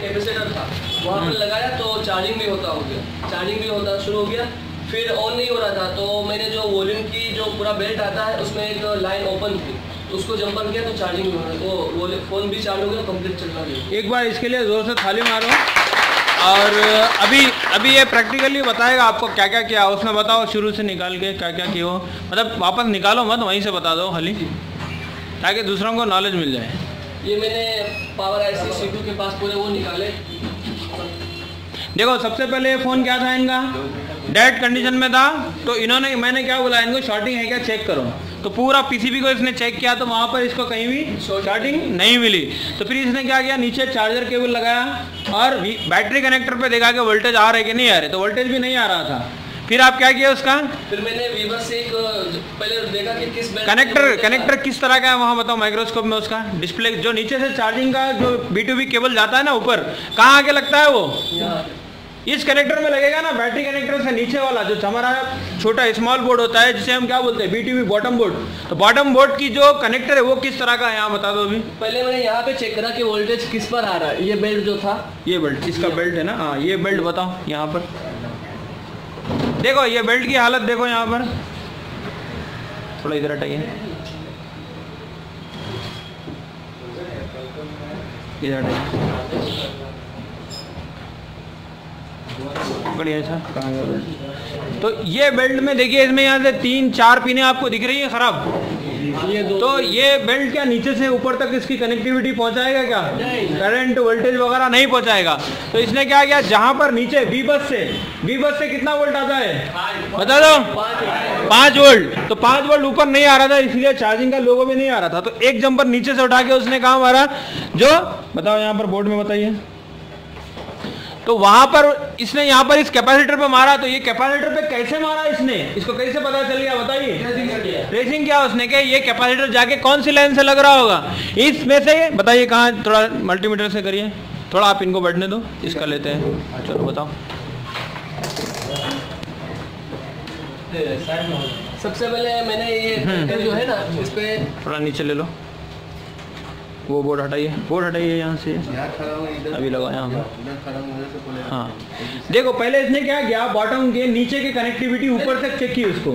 Capacitor था, वहाँ पर लगाया तो चार्जिंग भी होता हो गया, चार्जिंग भी होता शुरू हो गया, फिर ऑन नहीं हो रहा था। तो मैंने जो वॉल्यूम की जो पूरा बेल्ट आता है उसमें एक लाइन ओपन थी, उसको जंपर किया तो चार्जिंग हो गया, वो फोन भी चार्ज हो गया, कंप्लीट चलना गया। एक बार इसके लिए जोर से थाली मारो। और अभी ये प्रैक्टिकली बताएगा आपको क्या क्या किया उसमें, बताओ शुरू से निकाल के क्या क्या किया, मतलब वापस निकालो मत, वहीं से बता दो खाली, ताकि दूसरों को नॉलेज मिल जाए। ये मैंने पावर आईसी सीपीयू के पास पूरे वो निकाले। देखो सबसे पहले फ़ोन क्या था इनका, डेड कंडीशन में था, तो इन्होंने, मैंने क्या बोला इनको, शॉर्टिंग है क्या चेक करो, तो पूरा पीसीबी को इसने चेक किया तो वहाँ पर इसको कहीं भी शॉर्टिंग नहीं मिली। तो फिर इसने क्या किया, नीचे चार्जर केबल लगाया और बैटरी कनेक्टर पे देखा कि वोल्टेज आ रहा है कि नहीं आ रहे, तो वोल्टेज भी नहीं आ रहा था। फिर आप क्या किया उसका, फिर मैंने वीवर से एक पहले देखा कि किस कनेक्टर किस तरह का है, वहाँ बताओ माइक्रोस्कोप में। उसका डिस्प्ले जो नीचे से चार्जिंग का जो B2B केबल जाता है ना ऊपर, कहाँ आके लगता है वो, इस कनेक्टर में लगेगा ना, बैटरी कनेक्टर से नीचे वाला जो हमारा छोटा स्मॉल बोर्ड होता है जिसे हम क्या बोलते हैं, BTB बॉटम बोर्ड, तो बॉटम बोर्ड की जो कनेक्टर है वो किस तरह का है यहाँ बता दो। अभी पहले मैंने यहाँ पे चेक करा कि वोल्टेज किस पर आ रहा है, ये बेल्ट जो था, ये बेल्ट इसका बेल्ट है ना, हाँ ये बेल्ट बताओ यहाँ पर, देखो ये बेल्ट की हालत देखो यहाँ पर, थोड़ा इधर हटाइए, इधर हटाइए, बढ़िया था। तो ये बेल्ट में देखिए, इसमें यहाँ से 3-4 पिने आपको दिख रही है खराब, तो ये बेल्ट क्या नीचे से ऊपर तक इसकी कनेक्टिविटी पहुँचाएगा क्या, करंट वोल्टेज वगैरह नहीं पहुँचाएगा। तो इसने क्या किया, जहाँ पर नीचे बी बस से कितना वोल्ट आता है बता दो, 5 वोल्ट, तो 5 वोल्ट ऊपर नहीं आ रहा था, इसलिए चार्जिंग का लोगो भी नहीं आ रहा था। तो एक जंपर नीचे से उठा के उसने कहा मारा, जो बताओ यहाँ पर बोर्ड में बताइए, तो वहां पर इसने यहाँ पर इस कैपेसिटर पे मारा। तो ये कैपेसिटर पे कैसे मारा इसने, इसको कैसे पता चल गया बताइए, ट्रेसिंग किया उसने कि ये कैपेसिटर जाके कौन सी लाइन से लग रहा होगा, इसमें से बताइए कहाँ, थोड़ा मल्टीमीटर से करिए, थोड़ा आप इनको बैठने दो, इसका लेते हैं, चलो बताओ। सबसे पहले मैंने ये जो है ना इस पे, थोड़ा नीचे ले लो, वो बोर्ड हटाइए, बोर्ड हटाइए यहाँ से, अभी लगाओ यहाँ पर, हाँ देखो पहले इसने क्या किया, बॉटम के नीचे की कनेक्टिविटी ऊपर तक चेक की उसको,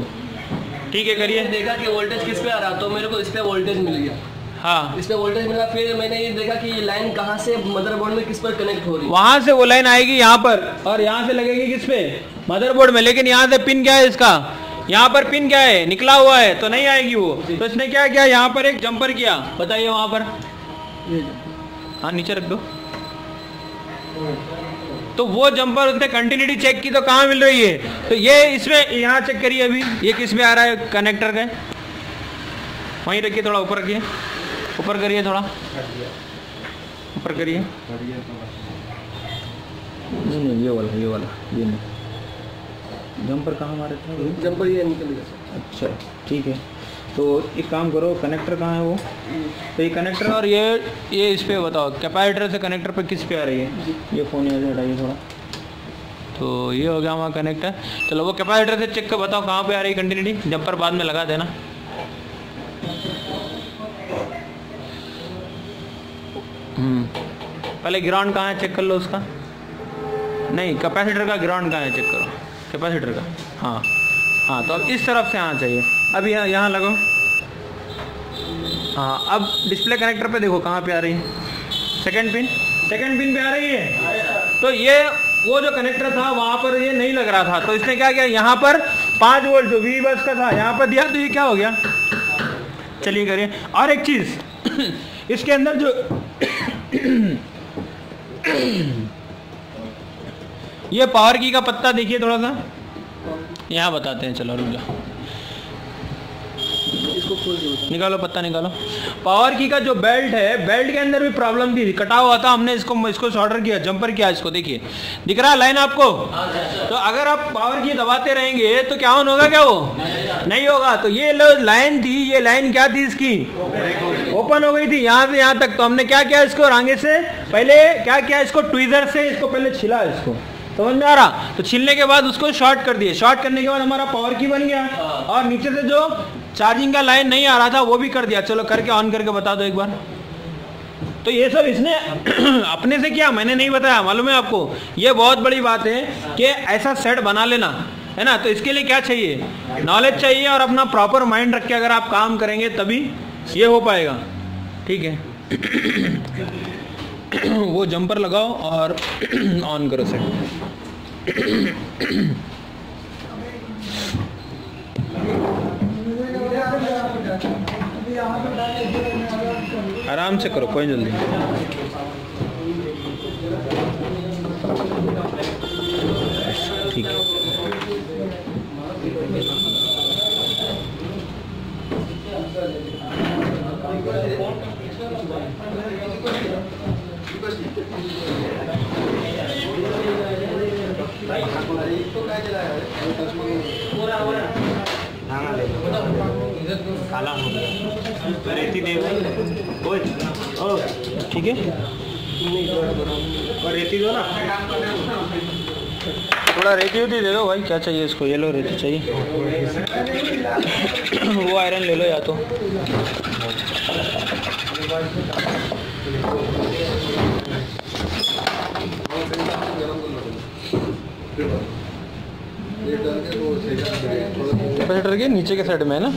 ठीक है करिए, देखा कि वोल्टेज किस पे आ रहा, तो मेरे को इस पे वोल्टेज मिल गया, हाँ इस पे वोल्टेज मिला। फिर मैंने ये देखा कि ये लाइन कहाँ से मदरबोर्ड में किस पर कनेक्ट हो रही है, वहाँ से वो लाइन आएगी यहाँ पर और यहाँ से लगेगी किस पे, मदरबोर्ड में, लेकिन यहाँ से पिन क्या है इसका, यहाँ पर पिन क्या है निकला हुआ है, तो नहीं आएगी वो। तो इसने क्या किया, यहाँ पर एक जंपर किया, बताइए वहाँ पर, हाँ नीचे रख दो, तो वो जंपर उसने कंटिन्यूटी चेक की तो कहाँ मिल रही है, तो ये इसमें यहाँ चेक करिए, अभी ये किस में आ रहा है कनेक्टर का, वहीं रखिए, थोड़ा ऊपर रखिए, ऊपर करिए, थोड़ा ऊपर करिए, नहीं ये वाला नहीं, जंपर कहाँ मारे थे, जंपर ये निकल गया, अच्छा ठीक है। तो एक काम करो, कनेक्टर कहाँ है वो, तो ये कनेक्टर और ये इस पे बताओ, कैपेसिटर से कनेक्टर पे किस पे आ रही है, ये फ़ोन यहाँ से हटाइए थोड़ा, तो ये हो गया वहाँ कनेक्टर। चलो वो कैपेसिटर से चेक कर बताओ कहाँ पे आ रही है कंटिन्यूटी, जंपर बाद में लगा देना, पहले ग्राउंड कहाँ है चेक कर लो उसका, नहीं कैपेसिटर का ग्राउंड कहाँ है चेक करो, कैपेसिटर का, हाँ तो अब इस तरफ से आना चाहिए, अब यहाँ लगो, हाँ अब डिस्प्ले कनेक्टर पे देखो कहाँ पे आ रही है, सेकंड पिन पे आ रही है, तो ये वो जो कनेक्टर था वहाँ पर ये नहीं लग रहा था। तो इसने क्या किया, यहाँ पर 5 वोल्ट जो वी बस का था यहाँ पर दिया, तो ये क्या हो गया, चलिए करिए। और एक चीज़ इसके अंदर जो ये पावर की का पत्ता देखिए, थोड़ा सा यहाँ बताते हैं, चलो रुक जाओ, इसको निकालो, पत्ता निकालो, पावर की का जो बेल्ट है, बेल्ट के अंदर भी प्रॉब्लम थी, कटा हुआ था, हमने इसको शॉर्टर किया, जंपर किया, इसको देखिए दिख रहा है लाइन आपको, तो अगर आप पावर की दबाते रहेंगे तो क्या ऑन होगा, क्या वो नहीं होगा। तो ये लाइन थी, ये लाइन क्या थी इसकी, ओपन हो गई थी यहाँ से यहाँ तक। तो हमने क्या किया, इसको रांगे से पहले क्या किया, इसको ट्वीजर से इसको पहले छिला, इसको समझ में आ रहा, तो छीलने के बाद उसको शॉर्ट कर दिए, शॉर्ट करने के बाद हमारा पावर की बन गया, और नीचे से जो चार्जिंग का लाइन नहीं आ रहा था वो भी कर दिया। चलो करके ऑन करके बता दो एक बार, तो ये सब इसने अपने से किया, मैंने नहीं बताया, मालूम है आपको। ये बहुत बड़ी बात है कि ऐसा सेट बना लेना, है ना। तो इसके लिए क्या चाहिए, नॉलेज चाहिए और अपना प्रॉपर माइंड रख के अगर आप काम करेंगे तभी ये हो पाएगा। ठीक है, वो जंपर लगाओ और ऑन करो सेट। आराम से करो, कोई जल्दी। ठीक है, ठीक है। रेती दो ना, थोड़ा रेती होती दे दो भाई। क्या चाहिए इसको, ये लो रेती चाहिए। वो आयरन ले लो या तो। कैपेसिटर के नीचे के साइड में है ना,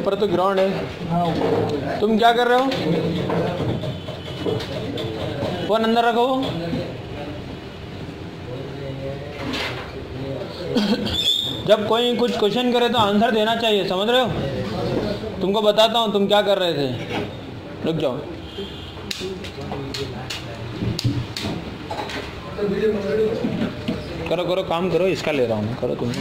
ऊपर तो ग्राउंड है। तुम क्या कर रहे हो, फोन अंदर रखो। जब कोई कुछ क्वेश्चन करे तो आंसर देना चाहिए, समझ रहे हो। तुमको बताता हूँ तुम क्या कर रहे थे, रुक जाओ। करो करो, काम करो, इसका ले रहा हूँ मैं, करो तुम।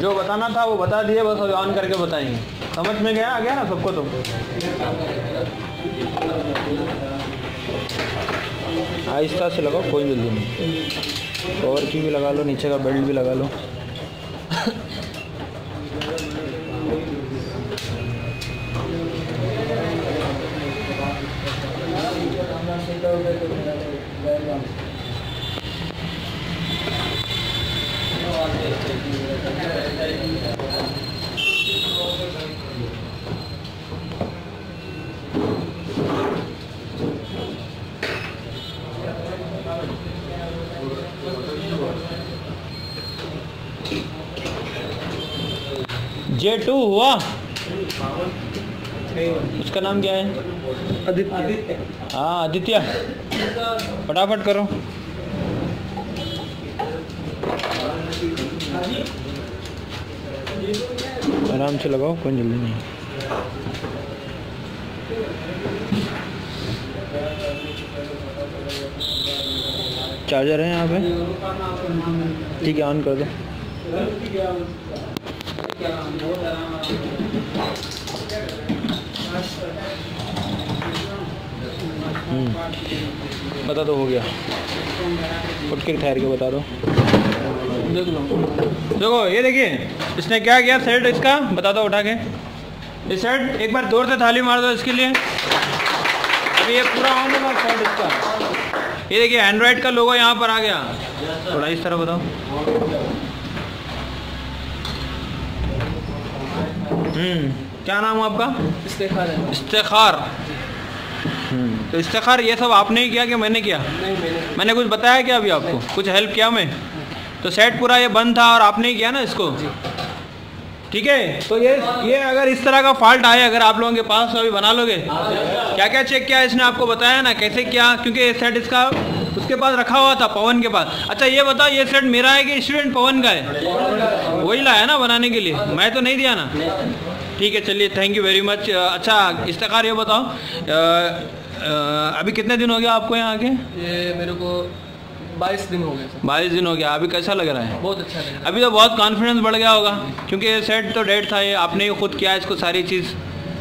जो बताना था वो बता दिए, बस ऑन करके बताएंगे। समझ में गया, आ गया ना सबको। तो आहिस्ता से लगाओ, कोई जल्दी नहीं। पावर की भी लगा लो, नीचे का बेल्ट भी लगा लो। J2 हुआ, उसका नाम क्या है, आदित्य। हाँ आदित्य, फटाफट करो। आराम से लगाओ, कोई जल्दी नहीं। चार्जर है यहाँ पे, ठीक है, ऑन कर दो। बता दो, हो गया, उठ के ठहर के बता दो। देख लो, देखो ये देखिए इसने क्या किया, सेट इसका बता दो उठा के। ये सेट एक बार जोर से थाली मार दो इसके लिए। अभी ये पूरा ऑन होगा सेट इसका। ये देखिए एंड्रॉयड का लोगो यहाँ पर आ गया, थोड़ा इस तरह बताओ। क्या नाम है आपका, इस्तेखार है। इस्तेखार, तो इस्तेखार ये सब आपने ही किया कि मैंने किया? नहीं, मैंने कुछ बताया क्या अभी आपको, कुछ हेल्प किया मैं? तो सेट पूरा ये बंद था और आपने ही किया ना इसको, ठीक है। तो ये अगर इस तरह का फॉल्ट आए अगर आप लोगों के पास तो अभी बना लोगे। क्या क्या चेक किया इसने, आपको बताया ना कैसे किया, क्योंकि ये सेट इसका उसके पास रखा हुआ था, पवन के पास। अच्छा ये बताओ, ये सेट मेरा है कि स्टूडेंट पवन का है? वही लाया ना बनाने के लिए, मैं तो नहीं दिया ना। ठीक है, चलिए, थैंक यू वेरी मच। अच्छा इस्तेखार ये बताओ, अभी कितने दिन हो गया आपको यहाँ आके? ये मेरे को 22 दिन हो गया। 22 दिन हो गया, अभी कैसा लग रहा है? बहुत अच्छा लग रहा है। अभी तो बहुत कॉन्फिडेंस बढ़ गया होगा, क्योंकि ये सेट तो डेट था, ये आपने खुद किया इसको, सारी चीज़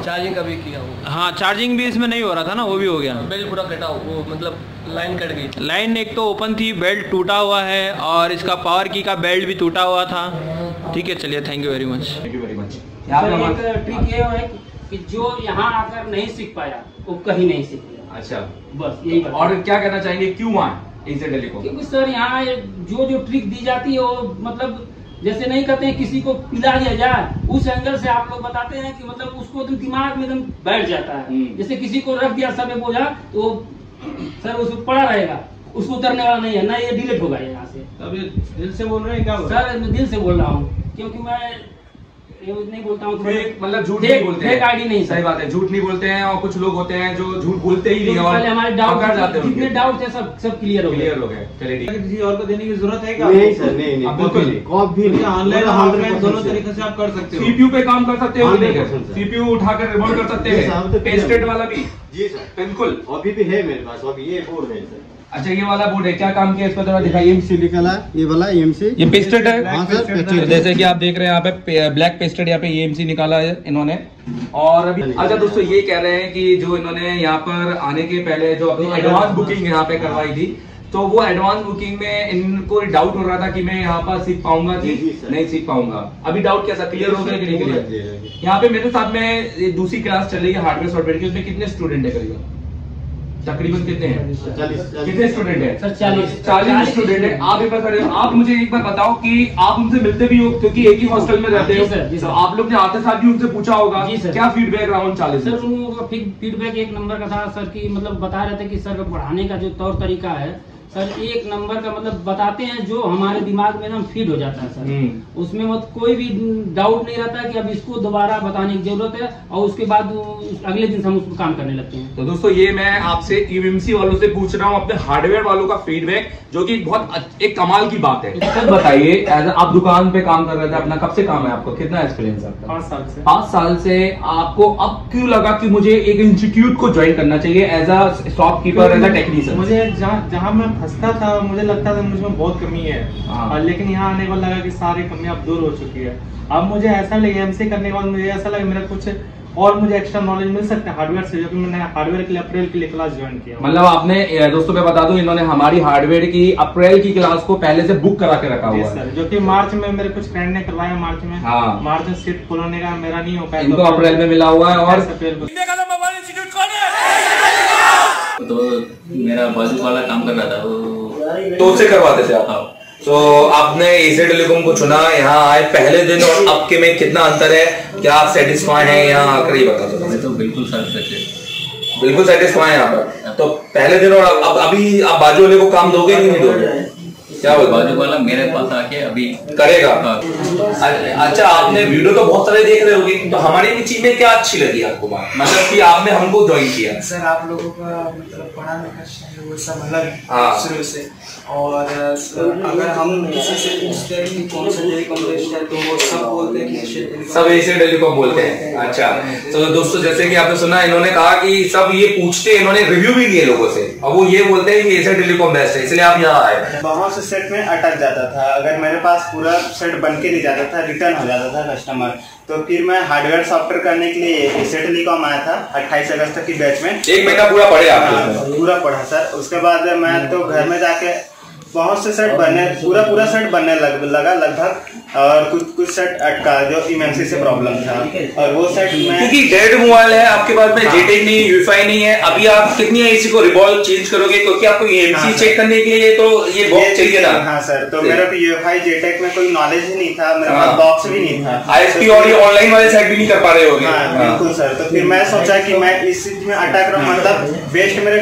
चार्जिंग अभी किया होगा। हाँ, चार्जिंग भी इसमें नहीं हो रहा था ना, वो भी हो गया। बेल्ट पूरा कटा हो, वो मतलब लाइन कट गई, लाइन एक तो ओपन थी, बेल्ट टूटा हुआ है, और इसका पावर की का बेल्ट भी टूटा हुआ था। ठीक है, चलिए, थैंक यू वेरी मच। एक ट्रिक ये है कि जो यहाँ आकर नहीं सीख पाया वो कहीं नहीं सीख पाया। अच्छा, बस यही। और क्या करना चाहिए, क्यों आए? एशिया टेलीकॉम, क्योंकि सर यहाँ जो जो ट्रिक दी जाती है वो मतलब जैसे नहीं कहते हैं किसी को पिला दिया जाए, उस एंगल से आप लोग बताते हैं कि मतलब उसको तो दिमाग में एकदम बैठ जाता है। जैसे किसी को रख दिया सब बोझा तो सर उसमें पड़ा रहेगा, उसको उतरने वाला नहीं है, ना ये डिलीट होगा यहाँ से। दिल से बोल रहे हैं क्या सर? मैं दिल से बोल रहा हूँ क्योंकि मैं नहीं बोलता हूँ, मतलब झूठ नहीं बोलते हैं, आईडी नहीं, सही बात है, झूठ नहीं बोलते हैं। और कुछ लोग होते हैं जो झूठ बोलते ही नहीं, और हमारे डाउट थे सब क्लियर हो गए। किसी और को देने की जरूरत है क्या? नहीं सर, नहीं, ऑनलाइन ऑफलाइन दोनों तरीके से आप कर सकते हो। सीपीयू पे काम कर सकते हो, सीपीयू उठाकर रिमोट कर सकते हैं वाला भी। जी सर बिल्कुल, अभी भी है मेरे पास, अभी ये बोर्ड है सर। अच्छा ये वाला बोर्ड है, क्या काम किया इसको थोड़ा दिखाइए। एमसी निकाला ये वाला, एमसी ये पेस्टेड है। हाँ सर पेस्टेड, जैसे कि आप देख रहे हैं यहाँ पे ब्लैक पेस्टेड, यहाँ पे एमसी निकाला है इन्होंने। और अभी अच्छा दोस्तों ये कह रहे हैं कि जो इन्होंने यहाँ पर आने के पहले जो अपनी एडवांस बुकिंग यहाँ पे करवाई थी, तो वो एडवांस बुकिंग में इनको डाउट हो रहा था कि मैं यहाँ पर सीख पाऊंगा कि नहीं सीख पाऊंगा। अभी डाउट कैसा क्लियर हो गया कि नहीं क्लियर? यहाँ पे मेरे साथ में दूसरी क्लास चल रही है हार्डवेयर सॉफ्टवेयर की, उसमें कितने स्टूडेंट है करीबन? तकरीबन कितने हैं? 40। कितने स्टूडेंट हैं? 40 स्टूडेंट हैं। आप एक बार करें, आप मुझे एक बार बताओ कि आप उनसे मिलते भी हो क्योंकि एक ही हॉस्टल में रहते हो, तो आप लोग ने आते साथ भी उनसे पूछा होगा क्या फीडबैक रहा उन 40? सर उनका फीडबैक एक नंबर का था सर, की मतलब बता रहे थे कि सर का पढ़ाने का जो तौर तरीका है सर एक नंबर का, मतलब बताते हैं जो हमारे दिमाग में ना फीड हो जाता है सर, उसमें मत कोई भी डाउट नहीं रहता कि अब इसको दोबारा बताने की जरूरत है, और उसके बाद अगले दिन हम उसको काम करने लगते हैं। तो दोस्तों ये मैं आपसे ईएमसी वालों से पूछ रहा हूँ अपने हार्डवेयर वालों का फीडबैक, जो कि बहुत एक कमाल की बात है। सर बताइए, आप दुकान पे काम कर रहे थे अपना, कब से काम है आपको, कितना एक्सपीरियंस आपका? 5 साल से। 5 साल से आपको अब क्यों लगा कि मुझे एक इंस्टीट्यूट को ज्वाइन करना चाहिए as a shopkeeper, as a technician? मुझे जहाँ मैं हंसता था, मुझे लगता था मुझमें बहुत कमी है, लेकिन यहाँ आने के बाद लगा कि सारी कमियां अब दूर हो चुकी है। अब मुझे ऐसा लगे एमसी करने के बाद मुझे ऐसा लगा मेरा कुछ और मुझे एक्स्ट्रा नॉलेज मिल सकता है हार्डवेयर से, जो कि मैंने हार्डवेयर के लिए अप्रैल के लिए क्लास ज्वाइन किया। मतलब आपने दोस्तों मैं बता दूं इन्होंने हमारी हार्डवेयर की अप्रैल की क्लास को पहले से बुक करा के रखा हुआ है, जो कि मार्च में मेरे कुछ फ्रेंड ने करवाया मार्च में। हाँ। मार्च में सीट खोलने का मेरा नहीं हो पाया, इनको अप्रैल में मिला हुआ है। और तो मेरा बाजू वाला काम कर रहा था तो उससे करवाते थे आप। तो आपने एशिया टेलीकॉम को चुना, यहाँ आए पहले दिन और अब के में कितना अंतर है, क्या आप सेटिस्फाई हैं यहाँ आकर? ये बता दो। मैं तो बिल्कुल सेटिस्फाई हैं यहाँ पर। तो पहले दिन और अब अभी आप बाजू वाले को काम दोगे कि नहीं दोगे? क्या बोल बाजू वाला मेरे पास आके अभी करेगा। अच्छा आपने वीडियो तो बहुत सारे देख रहे होंगे, तो हमारी भी चीज में क्या अच्छी लगी आपको, मतलब कि आपने हमको ज्वाइन किया? सर आप लोगों का मतलब पढ़ाने का स्टाइल वो सब अलग है शुरू से, और अगर हम किसी से पूछते हैं कि कौन सा टेलीकॉम बेस्ट है तो वो सब बोलते हैं कि सब एशिया टेलीकॉम बोलते हैं। अच्छा तो दोस्तों जैसे कि आपने सुना इन्होंने कहा कि सब ये पूछते, इन्होंने रिव्यू भी लिए लोगों से और वो ये बोलते हैं कि एशिया टेलीकॉम बेस्ट है, इसलिए आप यहाँ आए। बाहर से सेट में अटक जाता था, अगर मेरे पास पूरा सेट बन के नहीं जाता था रिटर्न हो जाता था कस्टमर, तो फिर मैं हार्डवेयर सॉफ्टवेयर करने के लिए एशिया टेलीकॉम आया था 28 अगस्त की बैच में। एक महीना पूरा पढ़े आप? पूरा पढ़ा सर। उसके बाद मैं तो घर में जाके बहुत से सेट बनने पूरा सेट बनने लगा लगभग, और कुछ सेट अटका जो ईएमएमसी से प्रॉब्लम था, और वो सेट में क्योंकि डेड मोबाइल है आपके पास में, जेटेक नहीं यूएफआई नहीं है, अभी आप कितनी एसी को रिवॉल्व चेंज करोगे क्योंकि आपको ईएमएमसी चेक करने के लिए तो ये बॉक्स चाहिए ना? हाँ सर, तो मेरा यूएफआई जेटेक में कोई नॉलेज ही नहीं था, मेरे पास बॉक्स भी नहीं था, आईएसपी और ये ऑनलाइन वाले सेट भी नहीं कर पा रहे होंगे। बिल्कुल सर, तो फिर मैं सोचा की मैं इस चीज में अटैक रहा हूँ, मतलब बेस्ट मेरे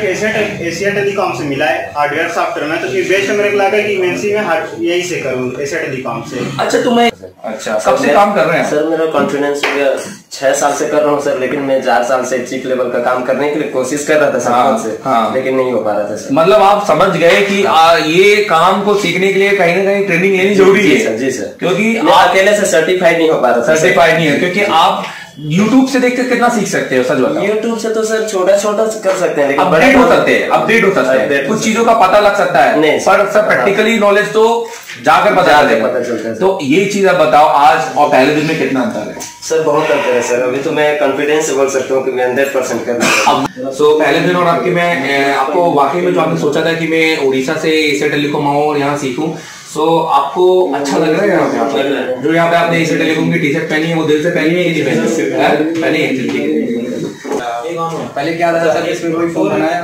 एशिया टेलीकॉम से मिला है हार्डवेयर सॉफ्टवेयर में, तो फिर बेस्ट मेरे को लगा की ईएमएमसी में यही से करूँ एशिया टेलीकॉम से। अच्छा अच्छा कब से काम कर रहे हैं सर? मेरा कॉन्फिडेंस हो गया, 6 साल से कर रहा हूँ सर, लेकिन मैं 4 साल से चीफ लेवल का काम करने के लिए कोशिश कर रहा था साल से। हाँ। लेकिन नहीं हो पा रहा था सर। मतलब आप समझ गए कि ये काम को सीखने के लिए कहीं ना कहीं ट्रेनिंग लेनी जरूरी है? सर जी सर, क्योंकि अकेले से सर्टिफाइड नहीं हो पा रहा, सर्टिफाइड नहीं है क्योंकि आप YouTube से देखकर कितना सीख सकते हो? सच बताओ YouTube से तो सर छोटा छोटा कर सकते हैं, लेकिन अपडेट हो सकते हैं, अपडेट हो सकता है, कुछ चीजों का पता लग सकता है, पर सब प्रैक्टिकली नॉलेज तो जाकर पता चलता है। तो ये चीज आप बताओ आज और पहले दिन में कितना अंतर है? सर बहुत अंतर है सर, अभी तो मैं कॉन्फिडेंस से बोल सकता हूँ कि मैं 100% कर रहा हूँ। सो पहले दिन और आपकी मैं आपको वाकई में जो आपने सोचा था कि मैं उड़ीसा से एशिया टेलीकॉम आऊँ और यहाँ सीखूँ, सो आपको अच्छा लग रहा है यहाँ पे? जो यहाँ पे आपने एशिया टेलीकॉम की टी-शर्ट पहनी है वो दिल से पहनी है कि नहीं पहनी है? पहले क्या था सर, इसमें कोई फोन बनाया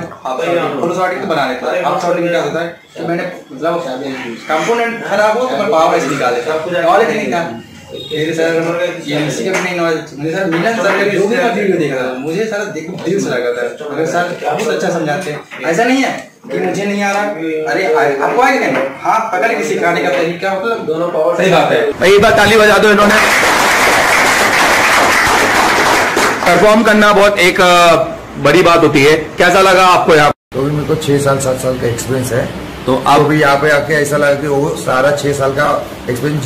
फुल शॉर्टिंग तो बनाने था, हाफ शॉर्टिंग क्या होता है कि मैंने मतलब कंपोनेंट खराब हो तो पावर ऐसे निकाल देता है, नॉलेज नहीं था मेरे सर एमसी के अपने नॉलेज मुझे सर मिला सर के जो भी का वीडियो देखा था मुझे सर देख दिल से लगा था अगर सर बहुत अच्छा समझाते हैं, ऐसा नहीं है कि मुझे नहीं आ रहा। अरे आपको आएगा क्या? हाँ पकड़ के सिखाने का तरीका मतलब दोनों पावर सही बात है भाई। एक बार ताली बजा दो, इन्होंने परफॉर्म करना बहुत एक बड़ी बात होती है। कैसा लगा आपको यहाँ? तो भी मेरे को 6 साल 7 साल का एक्सपीरियंस है, तो आप भी यहाँ पे आके ऐसा लगा कि वो सारा 6 साल का एक्सपीरियंस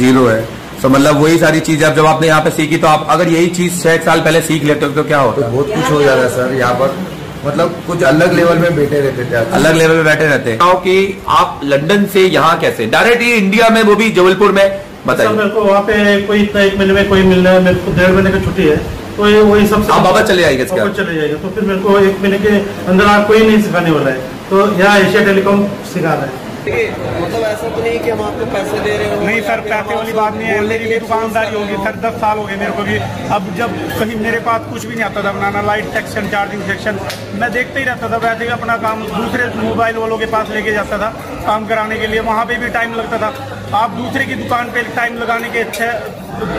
जीरो है। तो मतलब वही सारी चीज आप जब आपने यहाँ पे सीखी, तो आप अगर यही चीज 6 साल पहले सीख लेते हो तो क्या होता? तो बहुत कुछ हो जाता है सर। यहाँ पर मतलब कुछ अलग लेवल में बैठे रहते थे, अलग लेवल में बैठे रहते हैं कि आप लंदन से यहाँ कैसे डायरेक्ट ही इंडिया में, वो भी जबलपुर में? बताइए। मेरे को वहाँ पे कोई इतना 1 महीने में कोई मिल रहा है, मेरे को 1.5 महीने की छुट्टी है, तो ये वही सब आप बाबा चले जाएंगे, चले जाएगा। तो फिर मेरे को 1 महीने के अंदर आप कोई नहीं सिखाने वाला है, तो यहाँ एशिया टेलीकॉम सिखा रहा है। मतलब ऐसा तो नहीं कि हम आपको पैसे दे रहे हो? नहीं सर, पैसे वाली बात नहीं है, मेरी भी दुकानदारी होगी सर। 10 साल हो गए मेरे को भी। अब जब कहीं मेरे पास कुछ भी नहीं आता था बनाना, लाइट सेक्शन, चार्जिंग सेक्शन, मैं देखते ही रहता था। वैसे ही अपना काम दूसरे मोबाइल वालों के पास लेके जाता था काम कराने के लिए, वहाँ पर भी टाइम लगता था। आप दूसरे की दुकान पर टाइम लगाने के अच्छे,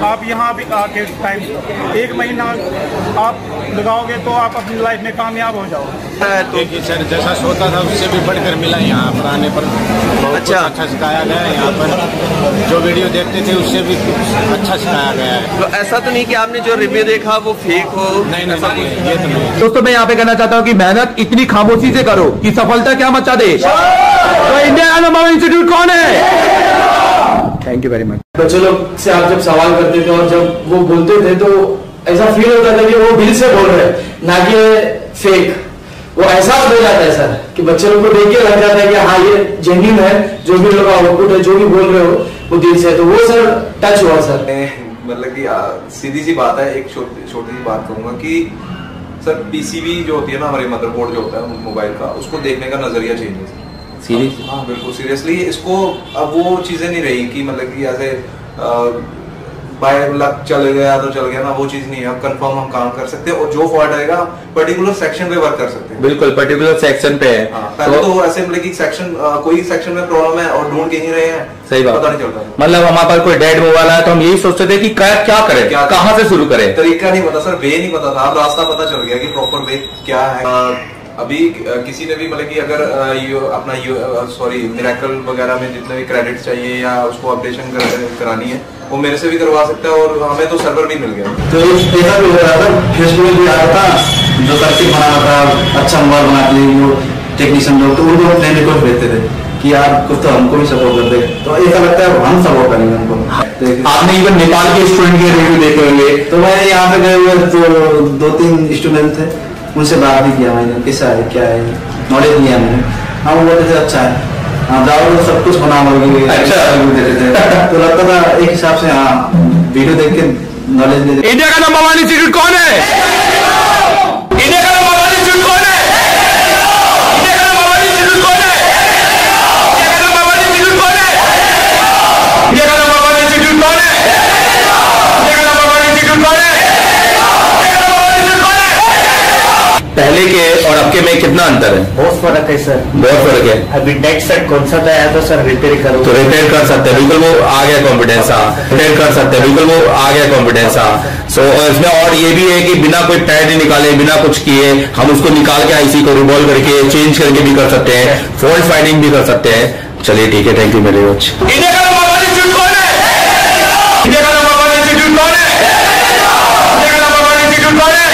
आप यहाँ भी आके टाइम 1 महीना आप लगाओगे तो आप अपनी लाइफ में कामयाब हो जाओगे। तो सर जैसा सोचा था उससे भी बढ़कर मिला यहाँ पर आने पर। अच्छा अच्छा सिखाया गया है यहाँ पर, जो वीडियो देखते थे उससे भी अच्छा सिखाया गया है। तो ऐसा तो नहीं कि आपने जो रिव्यू देखा वो फेक हो? नहीं, ये तो नहीं। दोस्तों मैं यहाँ पे कहना चाहता हूँ कि मेहनत इतनी खामोशी से करो कि सफलता क्या मचा दे। तो इंडिया नंबर इंस्टीट्यूट कौन है? Thank you very much. बच्चे लोग से आप जब सवाल करते थे और जब वो बोलते थे तो ऐसा फील होता था कि वो दिल से बोल रहे हैं, ना कि फेक। वो एहसास हो जाता है सर कि बच्चे लोग को देख के लग जाता है कि हाँ ये जेन्युइन है, जो भी लोग आउटपुट है, जो भी बोल रहे हो वो दिल से। तो वो सर टच हुआ सर। मतलब कि सीधी सी बात है, एक छोटी सी बात कहूँगा कि सर पीसीबी जो होती है ना, हमारे मदरबोर्ड जो होता है मोबाइल का, उसको देखने का नजरिया चेंज है सीरियस। हाँ बिल्कुल सीरियसली। इसको अब वो चीज़ें नहीं रही कि मतलब कि ऐसे बाय लक चले गया तो चल गया ना, वो चीज नहीं है। अब कंफर्म हम काम कर सकते हैं और जो फॉल्ट आएगा पर्टिकुलर सेक्शन पे वर्क कर सकते हैं। बिल्कुल पर्टिकुलर सेक्शन पे है। पहले तो ऐसे मतलब कि सेक्शन कोई सेक्शन में प्रॉब्लम है और ढूंढ के ही रहे हैं, सही बात पता नहीं चलता। मतलब हमारे पास कोई डेड मोबाइल है तो हम यही सोचते थे कि क्या करें, कहाँ से शुरू करें, तरीका नहीं पता सर, वे नहीं पता था। अब रास्ता पता चल गया कि प्रॉपर वे क्या है। अभी किसी ने भी मतलब कि अगर अपना सॉरी मिरेकल वगैरह में जितने भी क्रेडिट्स चाहिए या उसको अपडेशन करानी है, वो मेरे से भी करवा सकता है और हमें तो सर्वर भी मिल गया। तो ऐसा भी हो रहा था, फेसबुक भी आ रहा था, जो सर्किट बना रहा था अच्छा मोबाइल बना के लिए वो टेक्नीशियन लोग, तो वो लोग नए रिक्वेस्ट भेजते थे कि यार कुछ तो हमको भी सपोर्ट कर दे। तो ऐसा लगता है हम सपोर्ट करेंगे उनको। आपने इवन नेपाल के स्टूडेंट के रिव्यू देखे होंगे? तो मैंने यहाँ पे गए हुए तो 2-3 स्टूडेंट थे, उनसे बात भी किया मैंने, कैसा है क्या है, नॉलेज लिया मैंने। हाँ वो बोलते थे अच्छा है, सब कुछ बना अच्छा। तो लगता था एक हिसाब से हाँ वीडियो देख के नॉलेज दे। इंडिया का नंबर 1 इंस्टीट्यूट कौन है? इंडिया का नंबर 1 इंस्टीट्यूट कौन है? इंडिया का नंबर 1 इंस्टीट्यूट कौन है? इंडिया का नंबर 1 इंस्टीट्यूट कौन है? इंडिया का नंबर 1 इंस्टीट्यूट कौन है? इंडिया का नंबर 1 इंस्टीट्यूट कौन है? पहले के और अब के में कितना अंतर है? बहुत फर्क है सर, बहुत फर्क है। अभी नेक्स्ट सेट कौन सा आया तो सर रिपेयर करो, तो रिपेयर कर सकते हैं बिल्कुल, वो आ गया कॉन्फिडेंस। हाँ रिपेयर कर सकते हैं बिल्कुल, वो आ गया कॉन्फिडेंस। हाँ सो इसमें और ये भी है कि बिना कोई पैड निकाले, बिना कुछ किए हम उसको निकाल के आईसी को रिवॉल्व करके चेंज करके भी कर सकते हैं, फॉल्ट फाइंडिंग भी कर सकते हैं। चलिए ठीक है, thank you very much. India का नंबर 1 इंस्टीट्यूट कौन है? इंडिया का नंबर 1 इंस्टीट्यूट कौन है? इंडिया का नंबर 1 इंस्टीट्यूट कौन है?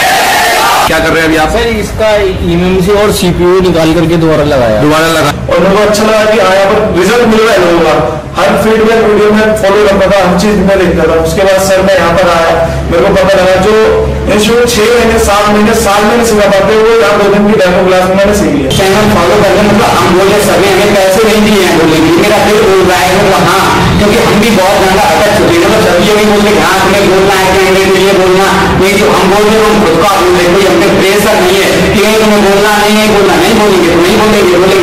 क्या कर रहे हैं अभी आप? सर इसका ईएमएमसी और सीपीयू निकाल करके दोबारा लगाया और मेरे को अच्छा लगा कि यहाँ पर रिजल्ट मिल रहा है लोगों का। हर फील्ड में वीडियो में फॉलो करता था, हर चीज में देखता था। उसके बाद सर मैं यहाँ पर आया, मेरे को पता लगा जो इंस्टीट्यूट 6 महीने 7 महीने साल में सिखा पाते वो यहाँ 2 दिन की डेमो क्लास में मैंने सीखी है। चैनल फॉलो करके मतलब हम बोले सभी हमें पैसे नहीं दिए हैं, बोले मेरा फिर बोल रहा है मतलब हाँ, क्योंकि हम भी बहुत ज्यादा अटक चुके हैं। मतलब सभी अभी बोलते हाँ हमें बोलना है, कहने के लिए बोलना नहीं, जो हम बोल रहे हैं हम खुद का बोल रहे हैं, प्रेशर नहीं है कि तुम्हें बोलना नहीं है, बोलना नहीं बोलेंगे तो नहीं बोलेंगे,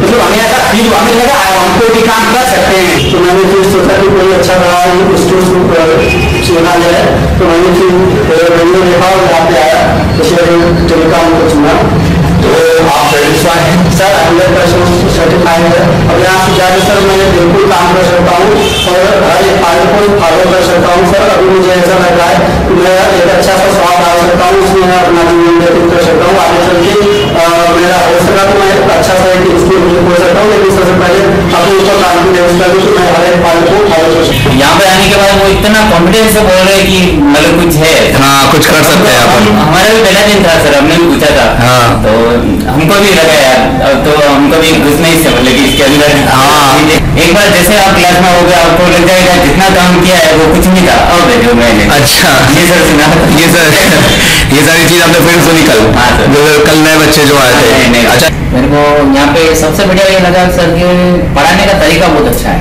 मतलब हमें ऐसा ये जो हमें लगा हमको भी काम कर सकते हैं, तो मैंने फिर सोचा कि कोई अच्छा चुना जाए, तो मैंने फिर नेपाल यहाँ पे आया, इसलिए टेलीकॉम को चुना। तो आप सर्टिफाई हैं सर? 100% सर्टिफाई है। अब यहाँ से जाकर सर मैं बिल्कुल काम कर सकता हूँ और हर एक कार्य को फॉलो कर सकता हूँ सर। अभी मुझे ऐसा लग रहा है कि मैं एक अच्छा सा स्वाद डाल सकता हूँ, उसमें मैं अपना जीवन व्यतीत कर सकता हूँ। आगे चल के मेरा हो सका तो मैं अच्छा सा एक स्कूल हो सकता हूँ, लेकिन सबसे पहले अपने ऊपर काम की व्यवस्था भी मैं हर एक बात को फॉलो कर सकता हूँ। यहाँ पे आने के बाद वो इतना कॉन्फिडेंस से बोल रहे हैं कि मतलब कुछ है, हाँ कुछ कर सकते हैं अपन। हमारा भी पहला दिन था सर, हमने भी पूछा था, हाँ तो हमको भी लगा यार, तो हमको भी घुस नहीं से मतलब कि इसके अंदर, हाँ एक बार जैसे आप क्लास में हो गए आपको लग जाएगा जितना काम किया है वो कुछ नहीं था। और देखो मैंने अच्छा ये सर सुना, ये सारी चीज आपने फिर सुनी कल, हाँ कल नए बच्चे जो आए थे। अच्छा मेरे को यहाँ पे सबसे बढ़िया ये लगा सर कि पढ़ाने का तरीका बहुत अच्छा है,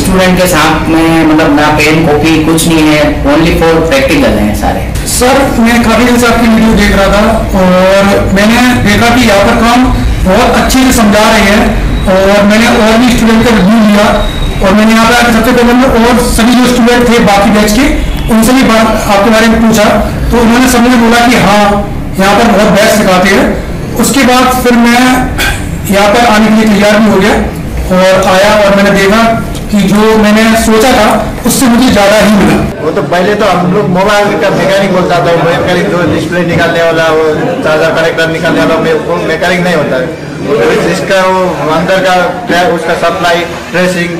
स्टूडेंट के साथ में मतलब ना पेन कॉपी कुछ नहीं है, ओनली फॉर प्रैक्टिकल है सारे। सर मैं काफी दिन से आपकी वीडियो देख रहा था और मैंने देखा कि यातर खान बहुत अच्छे से समझा रहे हैं, और मैंने और भी स्टूडेंट का रिव्यू लिया, और मैंने यहाँ पे सबसे पहले और सभी जो स्टूडेंट थे बाकी बैच के उनसे भी आपके बारे में पूछा, तो उन्होंने सबने बोला कि हाँ यहाँ पर बहुत बेस्ट सिखाते हैं। उसके बाद फिर मैं यहाँ पर आने के लिए तैयार भी हो गया और आया, और मैंने देखा कि जो मैंने सोचा था उससे मुझे ज़्यादा ही मिला। वो तो पहले तो हम लोग मोबाइल का मैकेनिक बोलता था, मैकेनिक जो डिस्प्ले निकालने वाला, वो चार्जर कनेक्टर निकालने वाला, वो मैकेनिक नहीं होता है। इसका वो अंदर का ट्रैक, उसका सप्लाई, ट्रेसिंग,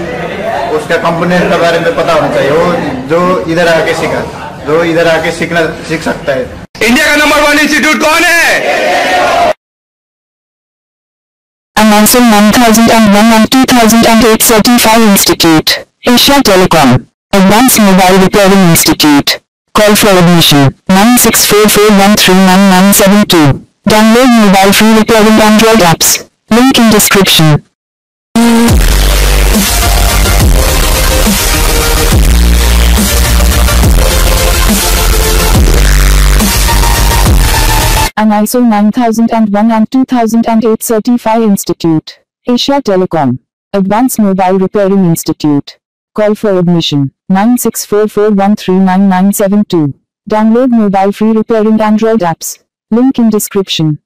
उसका कंपोनेंट के बारे में पता होना चाहिए। वो जो इधर आके सीखा, जो इधर आके सीखना सीख सकता है। इंडिया का नंबर 1 इंस्टीट्यूट कौन है? Announcing 1001 and 2008 Certified Institute, Asia Telecom, Advanced Mobile Repairing Institute. Call for admission 9644139972. Download mobile free repairing Android apps. Link in description. ISO 9001 and 2008 Certified Institute, Asia Telecom, Advanced Mobile Repairing Institute. Call for admission 9644139972. Download mobile free repairing Android apps. Link in description.